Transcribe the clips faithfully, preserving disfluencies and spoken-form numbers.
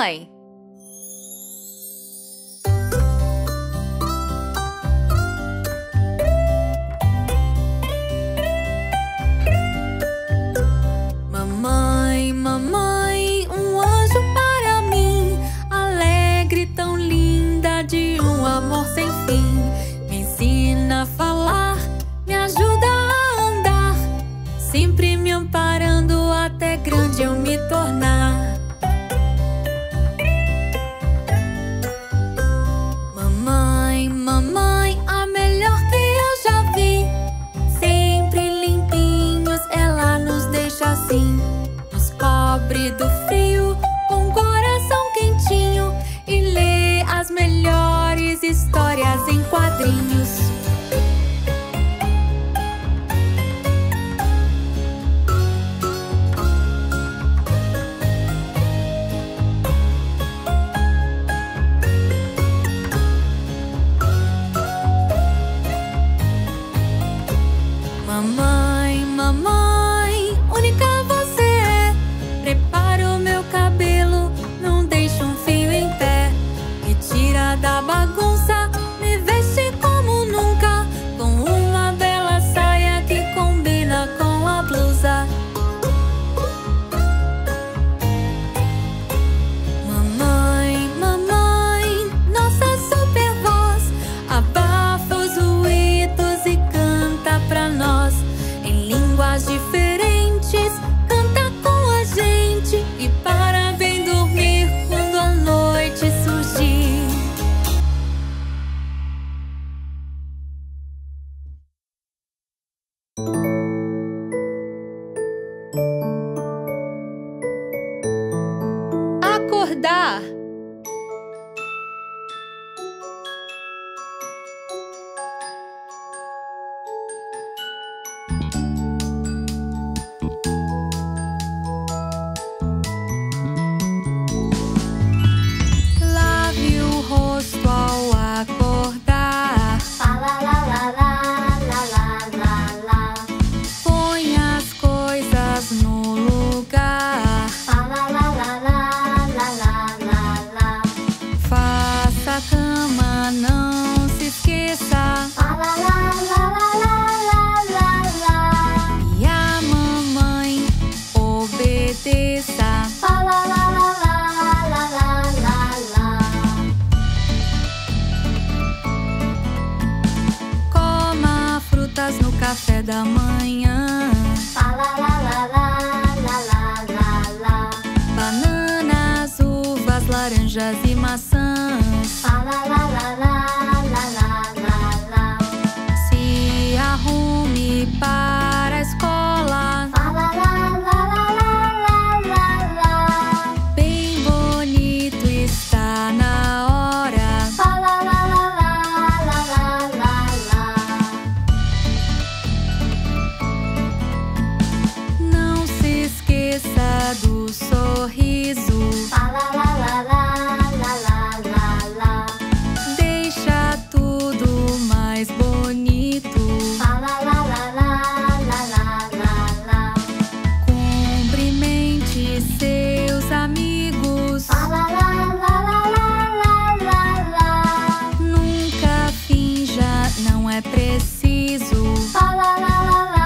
rồi. Mamãe, mamãe, um anjo para mim, alegre, tão linda, de um amor sem fim. Me ensina a falar, me ajuda a andar, sempre me amparando até grande eu me tornar. Mamãe, mamãe, a melhor que eu já vi, sempre limpinhos, ela nos deixa assim. Nos cobre do frio, com um coração quentinho, e lê as melhores histórias em quadrinhos. Mamãe, mamãe, única você é. Preparo meu cabelo, não deixo um fio em pé. Me tira da bagunça, me veste como nunca, com uma bela saia que combina com a blusa. Mamãe, mamãe, nossa super voz, abafa os ruídos e canta pra nós. Diferentes, canta com a gente e para bem dormir quando a noite surgir. Acordar. Café da manhã, la la la la la la la la. Bananas, uvas, laranjas e maçãs, la la la la la la la la. Se arrume para a escola, la la la la la la la. Bem bonito, está na hora, la la la la la la la la. Do sorriso, la la la la la la la la. Deixa tudo mais bonito, la la la la la la la la. Cumprimente seus amigos, la la la la la la la. Nunca finja, não é preciso, la la la la la.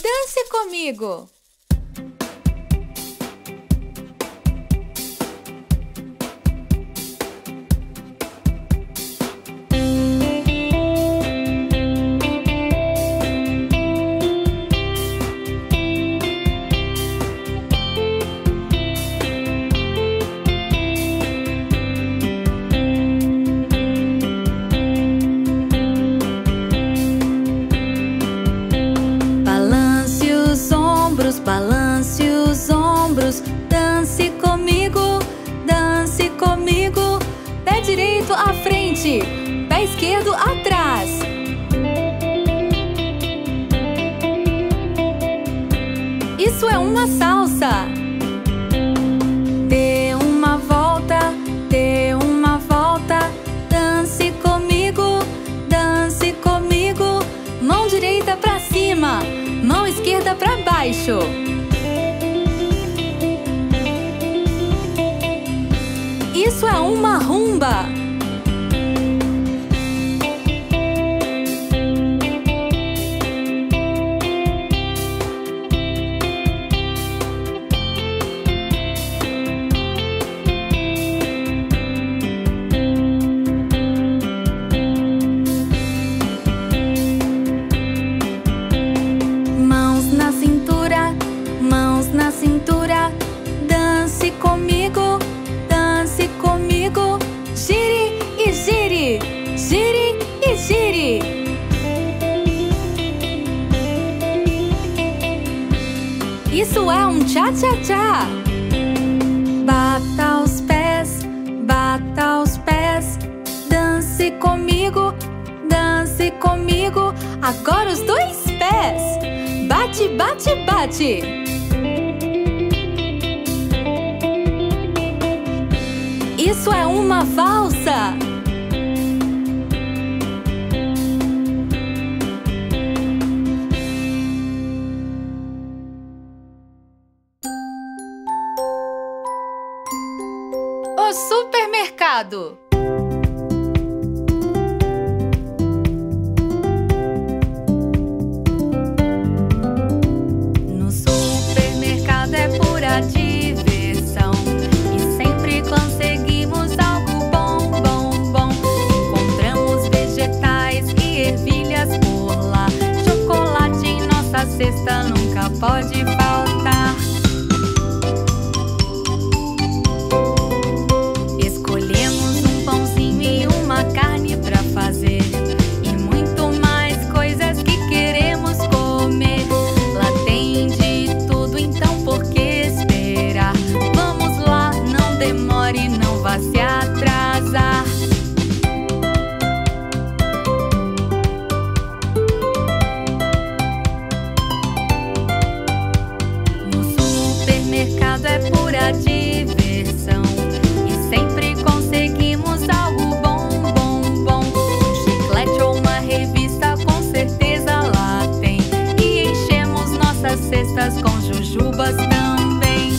Dance comigo! Pé direito à frente, pé esquerdo atrás. Isso é uma salsa. Dê uma volta, dê uma volta. Dance comigo, dance comigo. Mão direita pra cima, mão esquerda pra baixo. Isso é uma rumba. Mãos na cintura, mãos na cintura. Dance comigo, dance comigo. Gire e gire, gire e gire. Isso é um tchá-tchá-tchá. Bata os pés, bata os pés. Dance comigo, dance comigo. Agora os dois pés. Bate, bate, bate. Isso é uma valsa. O supermercado. No supermercado é pura diversão e sempre conseguimos cesta, nunca pode faltar. Escolhemos um pãozinho e uma carne pra fazer e muito mais coisas que queremos comer. Lá tem de tudo, então por que esperar? Vamos lá, não demore, não vá se atrasar. É pura diversão e sempre conseguimos algo bom, bom, bom. Um chiclete ou uma revista com certeza lá tem e enchemos nossas cestas com jujubas também.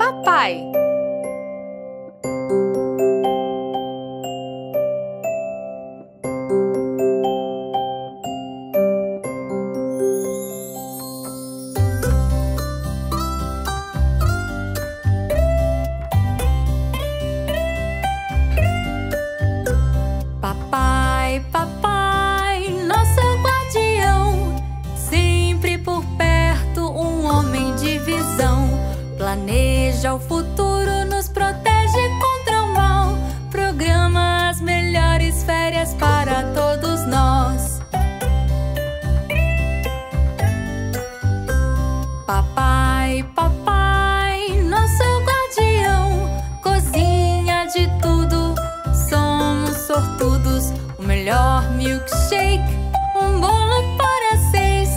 Papai. Planeja o futuro, nos protege contra o mal. Programa as melhores férias para todos nós. Papai, papai, nosso guardião. Cozinha de tudo, somos sortudos. O melhor milkshake, um bolo para seis.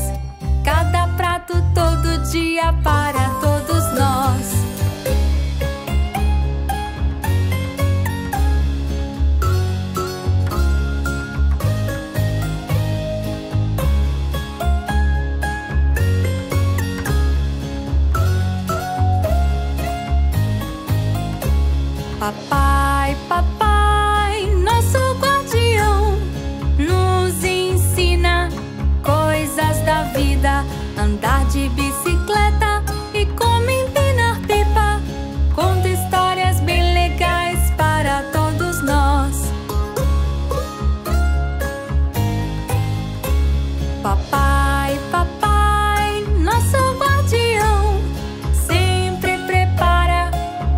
Cada prato todo dia para todos. Papai, papai, nosso guardião, nos ensina coisas da vida, andar de bicicleta e como empinar pipa. Conta histórias bem legais para todos nós. Papai, papai, nosso guardião, sempre prepara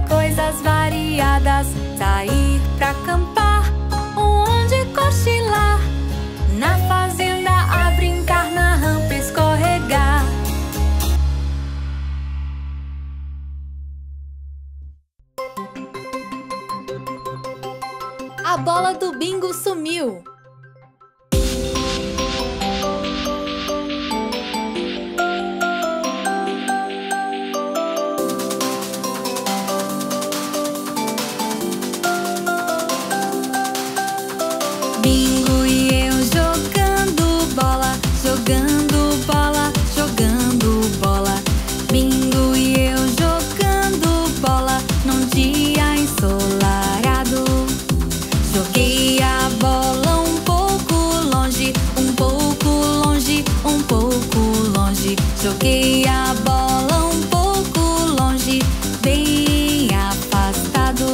coisas variadas. Sair pra acampar ou onde cochilar, na fazenda a brincar, na rampa escorregar. A bola do bingo sumiu. Joguei a bola um pouco longe, bem afastado.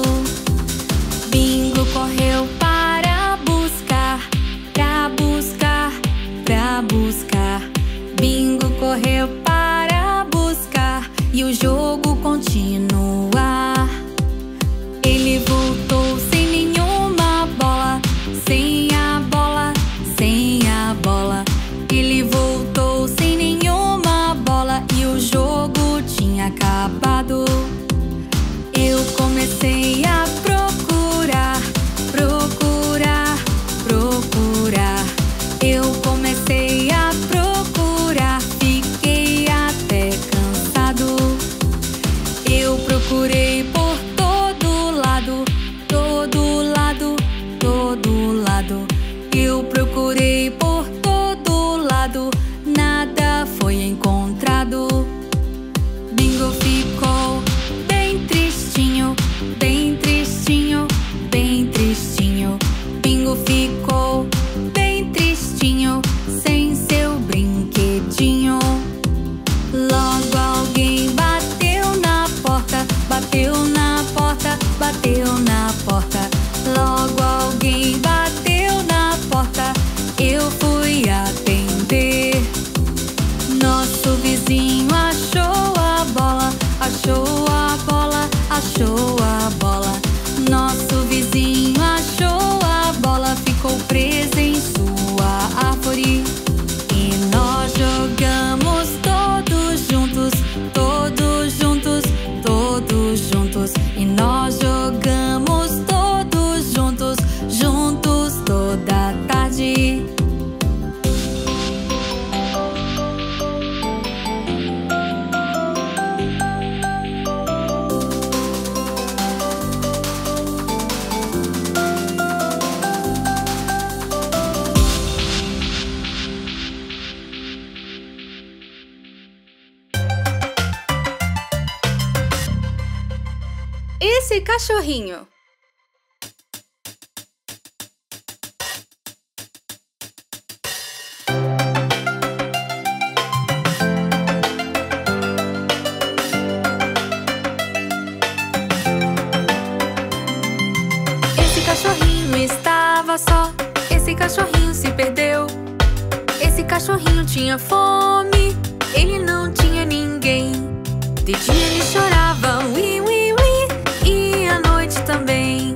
Bingo correu para buscar, pra buscar, pra buscar. Bingo correu para buscar e o jogo continuar. Ele voltou sem nenhuma bola, sem a bola, sem a bola. Ele voltou sem nenhuma e o jogo tinha acabado. Eu comecei a procurar, procurar, procurar. Eu comecei a procurar, fiquei até cansado. Eu procurei por todo lado, todo lado, todo lado. Eu procurei por todo lado, nada foi encontrado. Bingo ficou bem tristinho, bem tristinho, bem tristinho. Bingo ficou bem tristinho, sem seu brinquedinho. Logo alguém bateu na porta, bateu na porta, bateu na porta. Logo alguém bateu na porta, eu fui atender. Nosso vizinho achou a bola, esse cachorrinho. Esse cachorrinho estava só. Esse cachorrinho se perdeu. Esse cachorrinho tinha fome. Ele não tinha ninguém. De dia ele chorava, ui, ui, ui, e à noite também.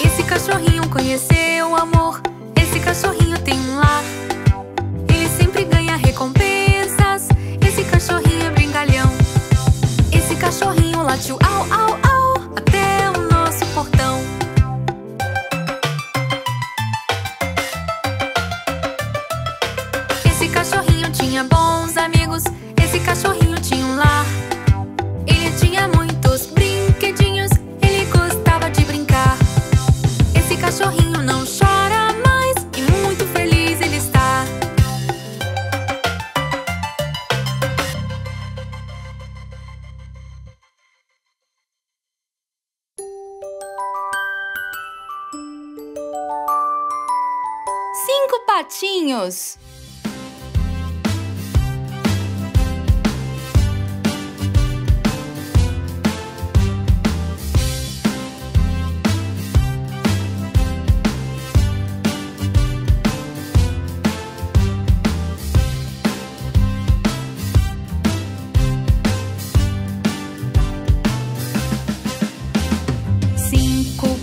Esse cachorrinho conheceu o amor. Esse cachorrinho tem um lar. Ele sempre ganha recompensas. Esse cachorrinho é brincalhão. Esse cachorrinho latiu au, au, au, até o nosso portão. Esse cachorrinho tinha bons amigos. Esse cachorrinho tinha um lar. Ele tinha muitos brinquedinhos. Ele gostava de brincar. Esse cachorrinho não chora mais e muito feliz ele está. Cinco patinhos.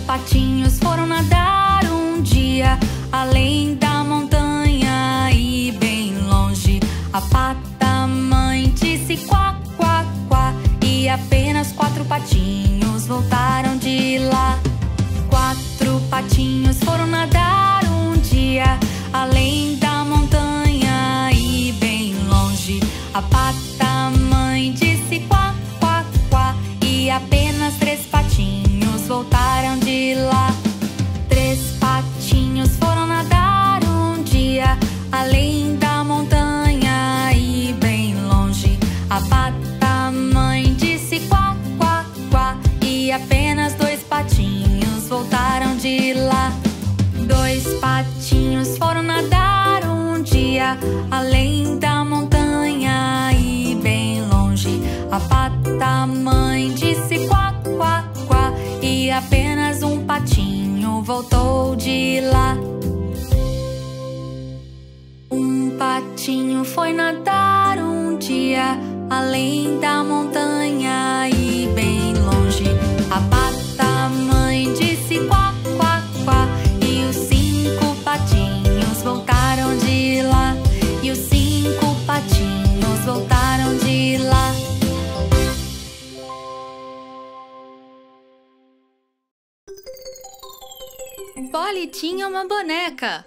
Patinhos foram nadar um dia além da montanha e bem longe. A pata mãe disse quá, quá, quá, e apenas quatro patinhos voltaram de lá. Quatro patinhos foram nadar um dia além da montanha e bem longe. A pata mãe disse quá, quá, quá, e apenas três patinhos voltaram de lá. Três patinhos foram nadar um dia além da montanha e bem longe. A pata mãe disse quá, quá, quá, e apenas dois patinhos voltaram de lá. Dois patinhos foram nadar um dia além da montanha e bem longe. A pata mãe disse quá, quá, quá, e apenas um patinho voltou de lá. Um patinho foi nadar um dia além da montanha e bem longe. A pata mãe disse quá, quá, quá, e os cinco patinhos voltaram de lá. E os cinco patinhos voltaram de lá. Polly tinha uma boneca.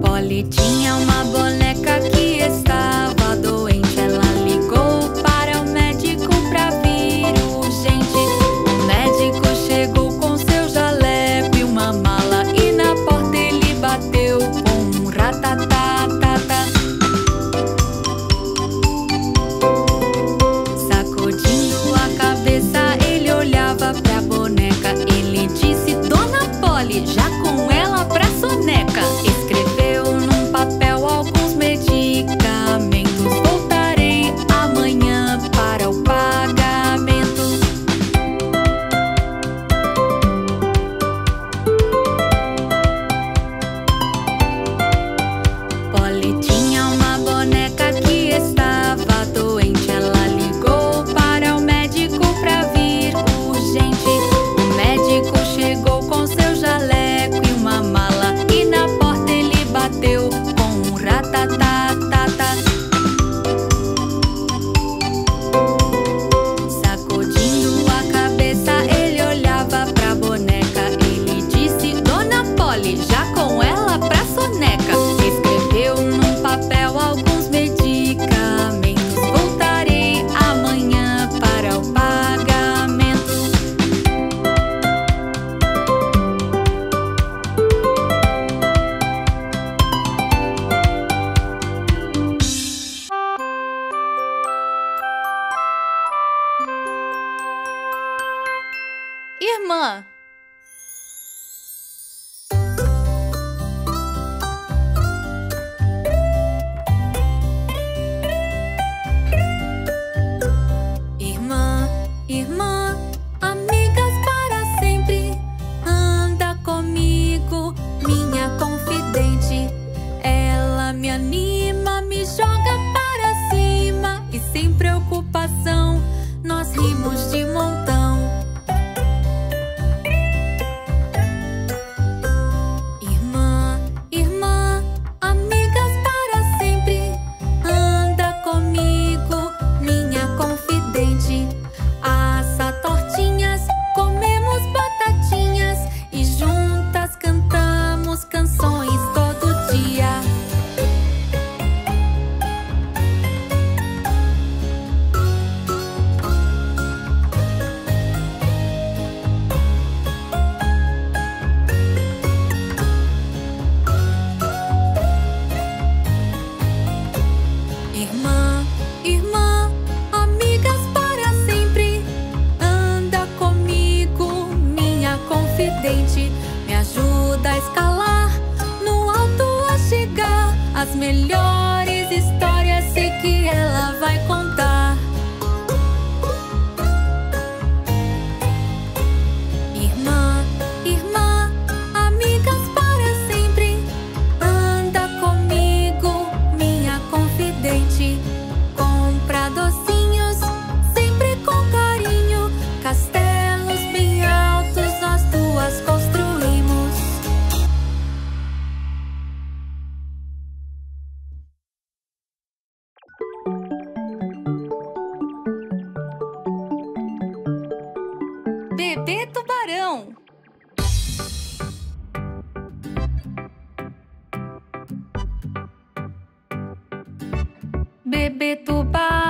Polly tinha uma boneca que estava doente. Ela ligou para o médico pra vir urgente. O médico chegou com seu jaleco e uma mala, e na porta ele bateu com um ratatá. minha irmã. Irmã, irmã, amigas para sempre. Anda comigo, minha confidente. Ela me anima, me joga para cima e sem preocupação nós rimos de montão. Irmã, irmã, amigas para sempre. Anda comigo, minha confidente. Assa tortinhas, comemos batatinhas e juntas cantamos canções todo dia. Me ajuda a escalar, no alto a chegar. As melhores histórias sei que ela vai contar. Irmã, irmã, amigas para sempre. Anda comigo, minha confidente. Compra docinhos, sempre com carinho. Castelos bem altos nós duas construímos. Bebê Tubarão. Bebê Tubarão.